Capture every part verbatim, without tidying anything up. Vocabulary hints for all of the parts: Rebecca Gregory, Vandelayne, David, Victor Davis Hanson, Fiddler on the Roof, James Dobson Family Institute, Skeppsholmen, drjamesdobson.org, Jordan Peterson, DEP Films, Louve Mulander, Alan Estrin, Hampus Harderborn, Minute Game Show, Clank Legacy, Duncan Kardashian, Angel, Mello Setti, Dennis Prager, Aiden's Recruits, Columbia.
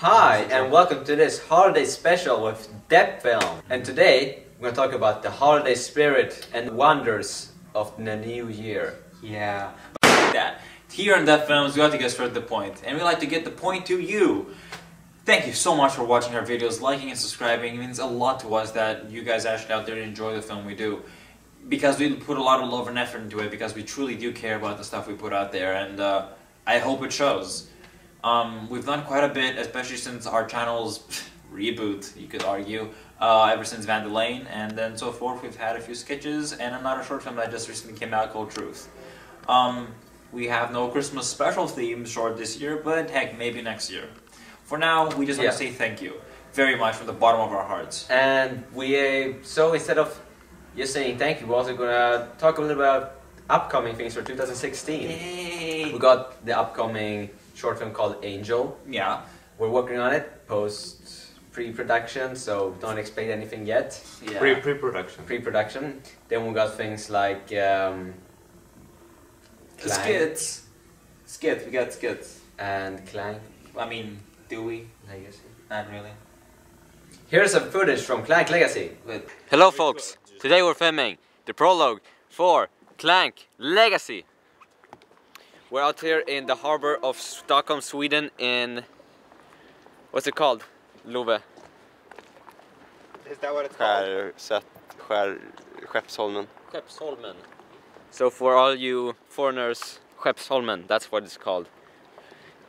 Hi, and welcome to this holiday special with D E P Films. And today, we're going to talk about the holiday spirit and wonders of the new year. Yeah, but that. Here on D E P Films, we like to get straight to the point, and we like to get the point to you. Thank you so much for watching our videos, liking and subscribing. It means a lot to us that you guys actually out there enjoy the film we do. Because we put a lot of love and effort into it, because we truly do care about the stuff we put out there, and uh, I hope it shows. Um, we've done quite a bit, especially since our channel's pff, reboot, you could argue, uh, ever since Vandelayne, and then so forth. We've had a few sketches and another short film that just recently came out called Truth. Um, we have no Christmas special theme short this year, but heck, maybe next year. For now, we just want yeah. to say thank you very much from the bottom of our hearts. And we, uh, so instead of just saying thank you, we're also going to talk a little about upcoming things for two thousand sixteen. Yay. We got the upcoming short film called Angel. Yeah. We're working on it, post pre-production, so don't expect anything yet. Yeah. Pre pre-production. Pre-production. Then we got things like um, skits. Skits. We got skits. And Clank. I mean, do we? Legacy. Not really. Here's some footage from Clank Legacy. With Hello, folks. Today we're filming the prologue for Clank Legacy. We're out here in the harbor of Stockholm, Sweden, in... What's it called, Louve? Is that what it's called? Skeppsholmen. Skeppsholmen. So for all you foreigners, Skeppsholmen, that's what it's called.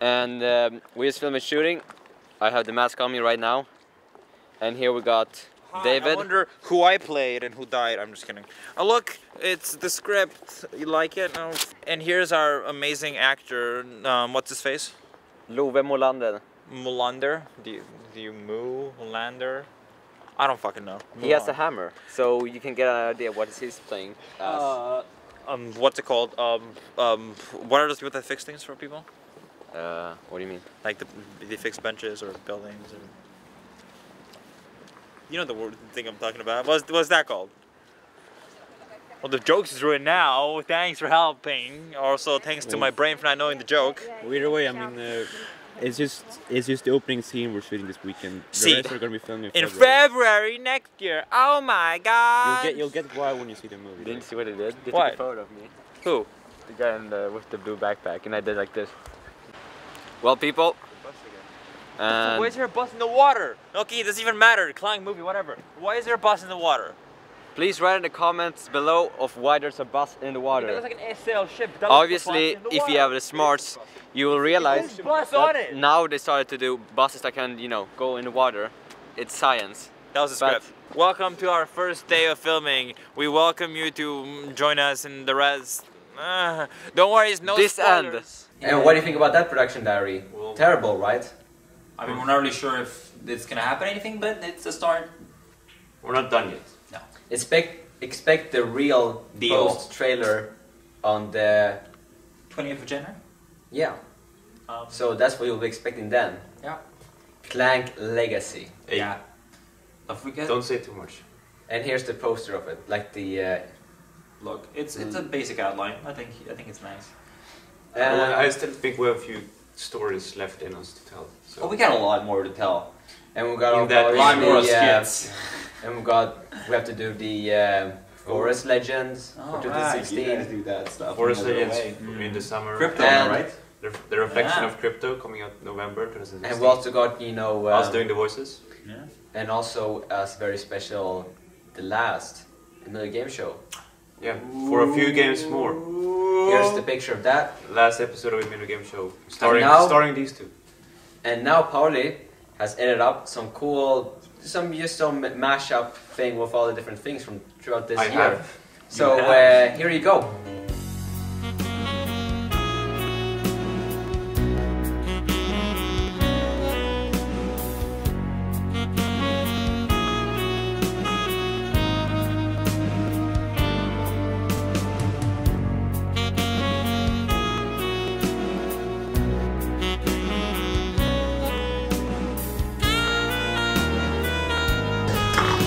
And um, we just filmed a shooting. I have the mask on me right now. And here we got Hi, David. I wonder who I played and who died. I'm just kidding. Oh, look, it's the script. You like it? No. And here's our amazing actor. Um, what's his face? Louve Mulander. Mulander? Do you, do you moo? Mulander? I don't fucking know. Mulander. He has a hammer, so you can get an idea what he's playing as. Uh, um, what's it called? Um, um, what are those people that fix things for people? Uh, what do you mean? Like the, they fix benches or buildings or... You know the word thing I'm talking about. What's, what's that called? Well, the joke is ruined now. Thanks for helping. Also, thanks to my brain for not knowing the joke. Either way, I mean, uh, it's just it's just the opening scene we're shooting this weekend. The see, rest we're gonna be filming in February. February next year. Oh my God! You'll get you'll get why when you see the movie. Didn't you see what I did? They what? Took a photo of me. Who? The guy in the, with the blue backpack, and I did like this. Well, people. And why is there a bus in the water? Okay, it doesn't even matter. Clank movie, whatever. Why is there a bus in the water? Please write in the comments below of why there's a bus in the water. It looks like an S L ship. That Obviously, if water. you have the smarts, you will realize bus on it. Now they started to do buses that can, you know, go in the water. It's science. That was a script. But welcome to our first day of filming. We welcome you to join us in the rest. Uh, don't worry, it's no this spoilers. End. And what do you think about that production diary? Well, terrible, right? I mean, we're not really sure if it's gonna happen or anything, but it's a start. We're not done yet. No. Expect expect the real Deal. post trailer on the twentieth of January. Yeah. Um, so that's what you'll be expecting then. Yeah. Clank Legacy. Hey. Yeah. Don't forget. Don't say too much. And here's the poster of it, like the uh, look. It's it's a basic outline. I think I think it's nice. Uh, well, I still think we have a few stories left in us to tell. So. Oh, we got a lot more to tell, and we got a lot more skits. Uh, and we got we have to do the uh, forest oh. legends oh, for twenty sixteen. Right. Do that stuff. Forest legends mm. in the summer. Crypto, and right? The, the reflection yeah. of crypto coming out November twenty sixteen. And we also got you know um, us doing the voices. Yeah. And also us very special, the last Minute Game Show. Yeah, for a few games more. Here's the picture of that. Last episode of Minute Game Show, starring now, starring these two. And now Pauli has edited up some cool, some just some mashup thing with all the different things from throughout this I year. Have. So have. Uh, here you go.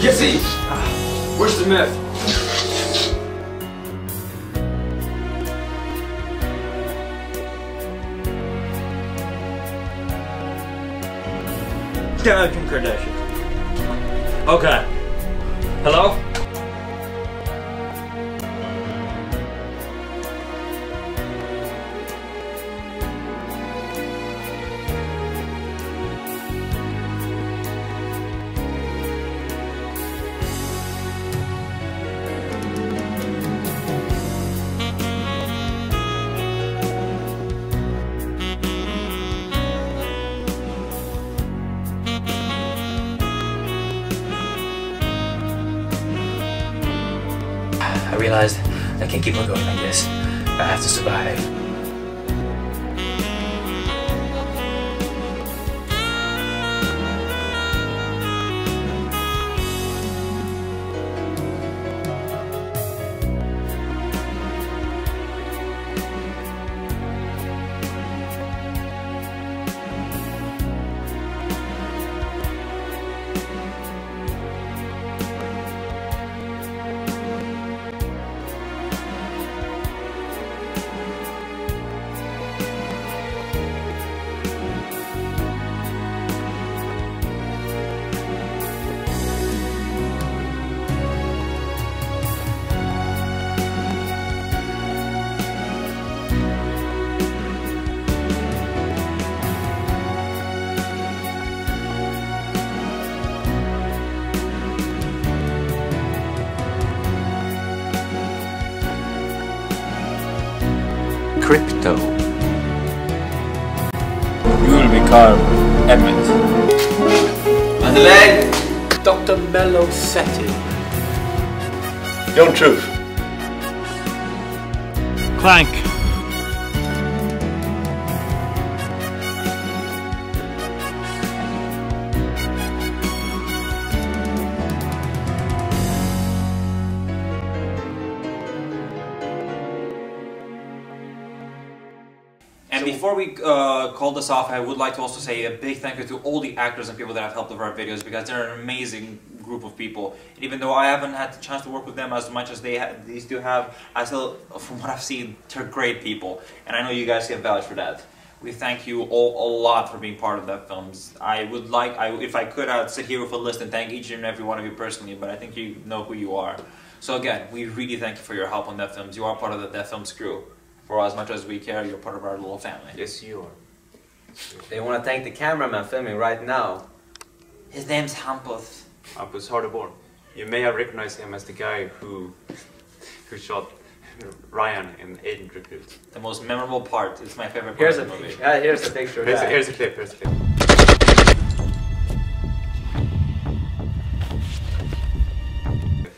Jesse! Where's the myth? Duncan Kardashian. Okay. Hello? I realized I can't keep on going like this. I have to survive. Crypto. You will become Emmett. Vandelayne. Doctor Mello Setti. Young Truth. Clank. And before we uh, call this off, I would like to also say a big thank you to all the actors and people that have helped with our videos, because they're an amazing group of people. And even though I haven't had the chance to work with them as much as they these two have, I still, from what I've seen, they're great people. And I know you guys can vouch for that. We thank you all a lot for being part of that films. I would like, I, if I could, I would sit here with a list and thank each and every one of you personally, but I think you know who you are. So again, we really thank you for your help on that films. You are part of the Death Films crew. For as much as we care, you're part of our little family. Yes, you are. They want to thank the cameraman filming right now. His name's Hampus. Hampus Harderborn. You may have recognized him as the guy who who shot Ryan in Aiden's Recruits. The most memorable part. It's my favorite part here's of the movie. Uh, here's a picture. Here's, yeah. a, here's a clip. Here's a clip.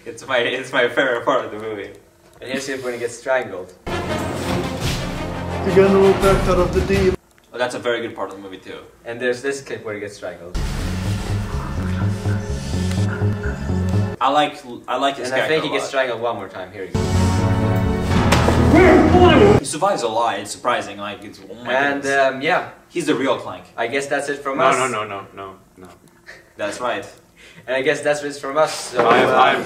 It's my, it's my favorite part of the movie. And here's him when he gets strangled. The general character of the D E P. Oh, that's a very good part of the movie too. And there's this clip where he gets strangled. I like I like his and character. And I think he gets strangled one more time. Here he goes. He survives a lot. It's surprising. Like it's. Oh my and um, yeah, he's the real Clank. I guess that's it from no, us. No, no, no, no, no, no. That's right. And I guess that's it from us. So, I'm, uh, I'm,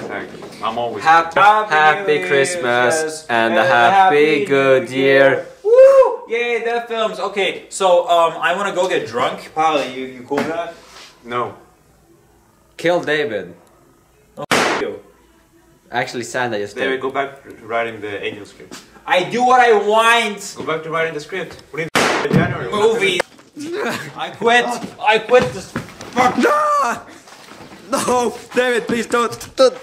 I'm always happy. Happy Christmas yes. and, and a happy, happy good year. year. Yay, that films. Okay, so um, I want to go get drunk. Paolo, you, you cool with that? No. Kill David. Oh, f you. Actually, Santa just David, go back to writing the Angel script. I do what I want! Go back to writing the script. What in January? Movies. I quit. I quit this. Fuck. No! No! David, please don't.